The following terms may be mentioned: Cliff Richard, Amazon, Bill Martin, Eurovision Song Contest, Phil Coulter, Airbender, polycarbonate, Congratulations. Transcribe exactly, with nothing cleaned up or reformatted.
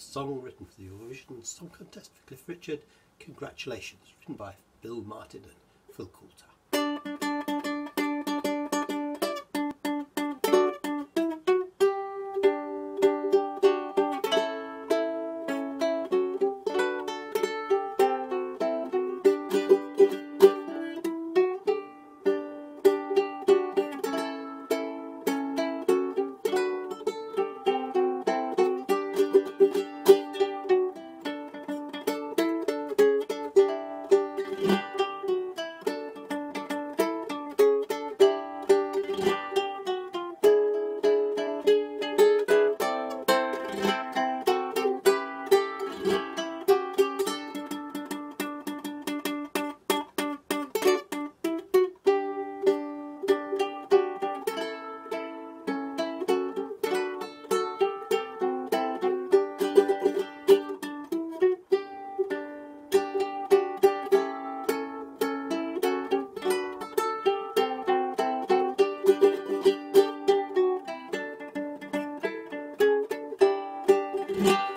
a song written for the Eurovision Song Contest for Cliff Richard. Congratulations, written by Bill Martin and Phil Coulter. Yeah.